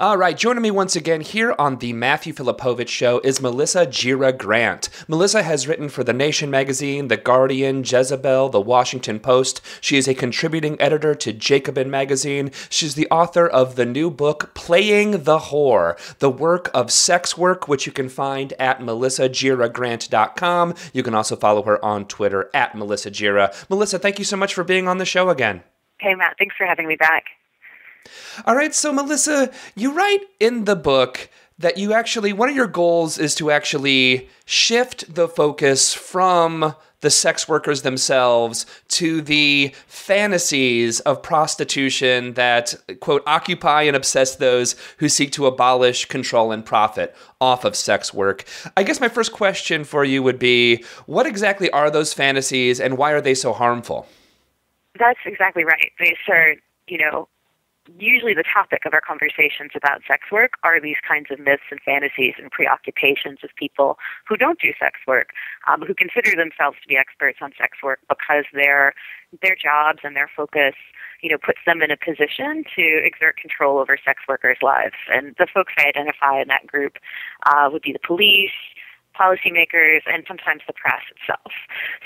All right, joining me once again here on the Matthew Filipowicz Show is Melissa Gira Grant. Melissa has written for The Nation magazine, The Guardian, Jezebel, The Washington Post. She is a contributing editor to Jacobin magazine. She's the author of the new book, Playing the Whore, the work of sex work, which you can find at melissagiragrant.com. You can also follow her on Twitter at Melissa Gira. Melissa, thank you so much for being on the show again. Hey, Matt, thanks for having me back. All right, so Melissa, you write in the book that you actually, one of your goals is to actually shift the focus from the sex workers themselves to the fantasies of prostitution that, quote, occupy and obsess those who seek to abolish, control, and profit off of sex work. I guess my first question for you would be, what exactly are those fantasies and why are they so harmful? That's exactly right. They are, you know, usually the topic of our conversations about sex work are these kinds of myths and fantasies and preoccupations of people who don't do sex work, who consider themselves to be experts on sex work because their jobs and their focus, you know, puts them in a position to exert control over sex workers' lives. And the folks I identify in that group would be the police, policymakers, and sometimes the press itself.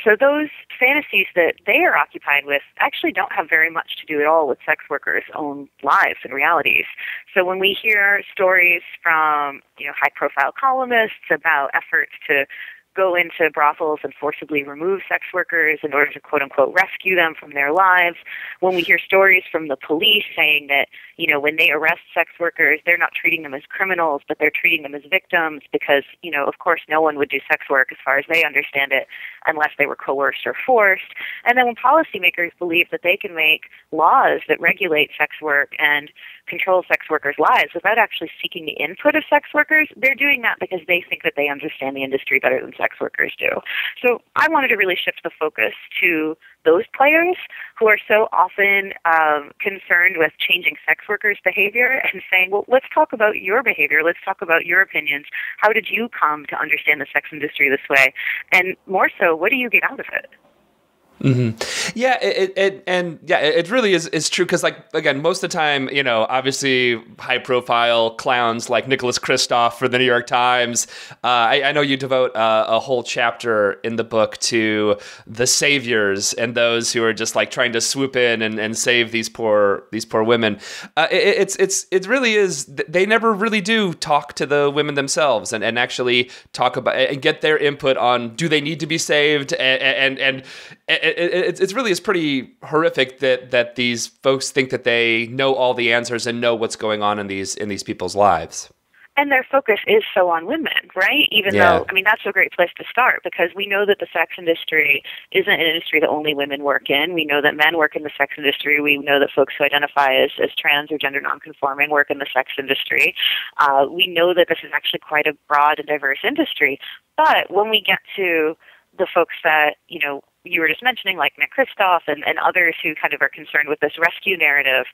So those fantasies that they are occupied with actually don't have very much to do at all with sex workers' own lives and realities. So when we hear stories from, you know, high-profile columnists about efforts to go into brothels and forcibly remove sex workers in order to, quote-unquote, rescue them from their lives. When we hear stories from the police saying that, you know, when they arrest sex workers, they're not treating them as criminals, but they're treating them as victims because, you know, of course, no one would do sex work as far as they understand it unless they were coerced or forced. And then when policymakers believe that they can make laws that regulate sex work and control sex workers' lives without actually seeking the input of sex workers, they're doing that because they think that they understand the industry better than sex workers do. So I wanted to really shift the focus to those players who are so often concerned with changing sex workers' behavior and saying, well, let's talk about your behavior. Let's talk about your opinions. How did you come to understand the sex industry this way? And more so, what do you get out of it? Mm-hmm. Yeah, it really is true because, like, again, most of the time, you know, obviously high-profile clowns like Nicholas Kristof for the New York Times. I know you devote a whole chapter in the book to the saviors and those who are just like trying to swoop in and save these poor women. It really is. They never really do talk to the women themselves and actually talk about and get their input on do they need to be saved and It really is pretty horrific that these folks think that they know all the answers and know what's going on in these people's lives. And their focus is so on women, right? Even though, I mean, that's a great place to start because we know that the sex industry isn't an industry that only women work in. We know that men work in the sex industry. We know that folks who identify as trans or gender nonconforming work in the sex industry. We know that this is actually quite a broad and diverse industry. But when we get to the folks that, you know, you were just mentioning, like Nick Kristof and others who kind of are concerned with this rescue narrative,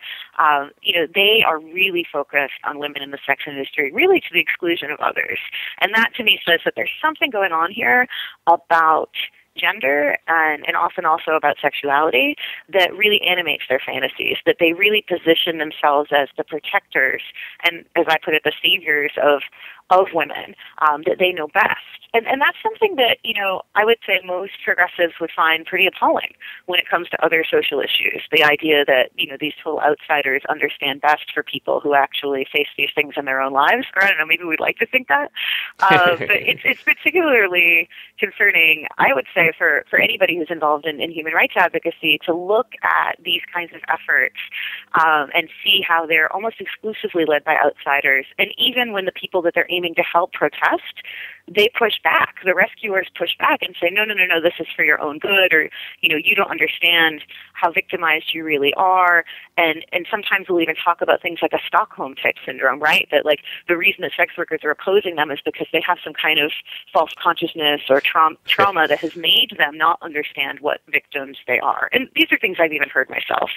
you know, they are really focused on women in the sex industry, really to the exclusion of others. And that to me says that there's something going on here about gender and often also about sexuality that really animates their fantasies, that they really position themselves as the protectors and, as I put it, the saviors of women, that they know best. And that's something that, you know, I would say most progressives would find pretty appalling when it comes to other social issues, the idea that, you know, these total outsiders understand best for people who actually face these things in their own lives. Or I don't know, maybe we'd like to think that. But it's particularly concerning, I would say, for anybody who's involved in human rights advocacy to look at these kinds of efforts and see how they're almost exclusively led by outsiders. And even when the people that they're aiming to help protest, they push back. The rescuers push back and say, no, this is for your own good, or, you know, you don't understand how victimized you really are. And sometimes we'll even talk about things like a Stockholm type syndrome, right? That, like, the reason that sex workers are opposing them is because they have some kind of false consciousness or trauma that has made them not understand what victims they are. And these are things I've even heard myself,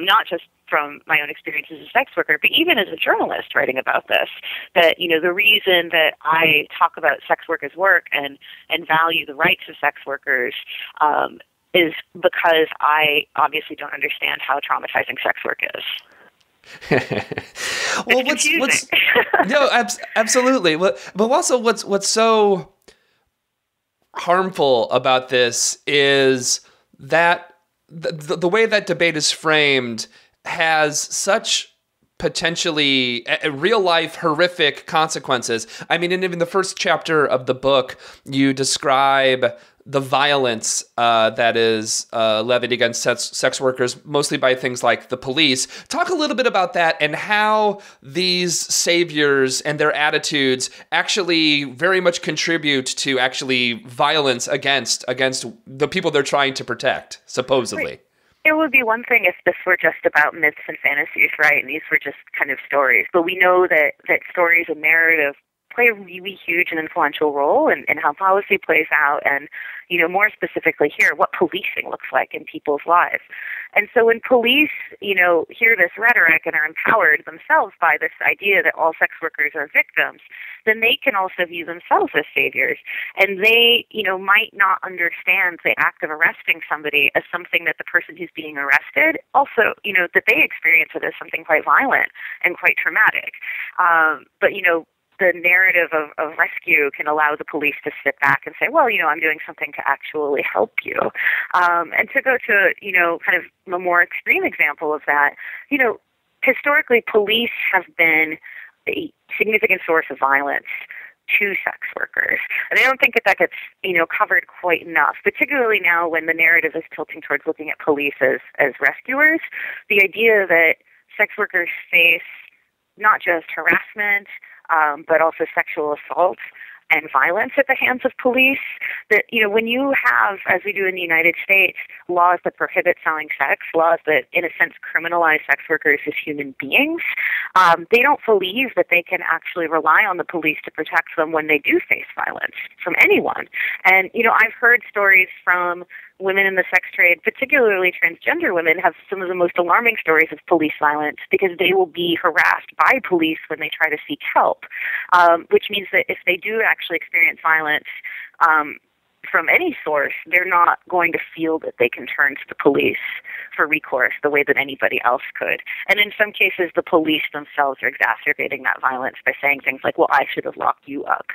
not just from my own experience as a sex worker, but even as a journalist writing about this, that, you know, the reason that I talk about sex workers' work and value the rights of sex workers is because I obviously don't understand how traumatizing sex work is. Well, what's no, absolutely. But also, what's so harmful about this is that the way that debate is framed has such potentially real life horrific consequences. I mean, in even the first chapter of the book, you describe the violence that is levied against sex workers, mostly by things like the police. Talk a little bit about that and how these saviors and their attitudes actually very much contribute to actually violence against the people they're trying to protect, supposedly. It would be one thing if this were just about myths and fantasies, right? And these were just kind of stories. But we know that stories and narrative play a really huge and influential role in how policy plays out and, you know, more specifically here, what policing looks like in people's lives. And so when police, you know, hear this rhetoric and are empowered themselves by this idea that all sex workers are victims, then they can also view themselves as saviors. And they, you know, might not understand the act of arresting somebody as something that the person who's being arrested also, you know, that they experience it as something quite violent and quite traumatic. But, you know, the narrative of rescue can allow the police to sit back and say, well, you know, I'm doing something to actually help you. And to go to, you know, kind of a more extreme example of that, you know, historically, police have been a significant source of violence to sex workers. And I don't think that gets, you know, covered quite enough, particularly now when the narrative is tilting towards looking at police as rescuers. The idea that sex workers face not just harassment, but also sexual assault and violence at the hands of police. That, you know, when you have, as we do in the United States, laws that prohibit selling sex, laws that, in a sense, criminalize sex workers as human beings, they don't believe that they can actually rely on the police to protect them when they do face violence from anyone. And, you know, I've heard stories from women in the sex trade, particularly transgender women, have some of the most alarming stories of police violence because they will be harassed by police when they try to seek help, which means that if they do actually experience violence from any source, they're not going to feel that they can turn to the police for recourse the way that anybody else could. And in some cases, the police themselves are exacerbating that violence by saying things like, well, I should have locked you up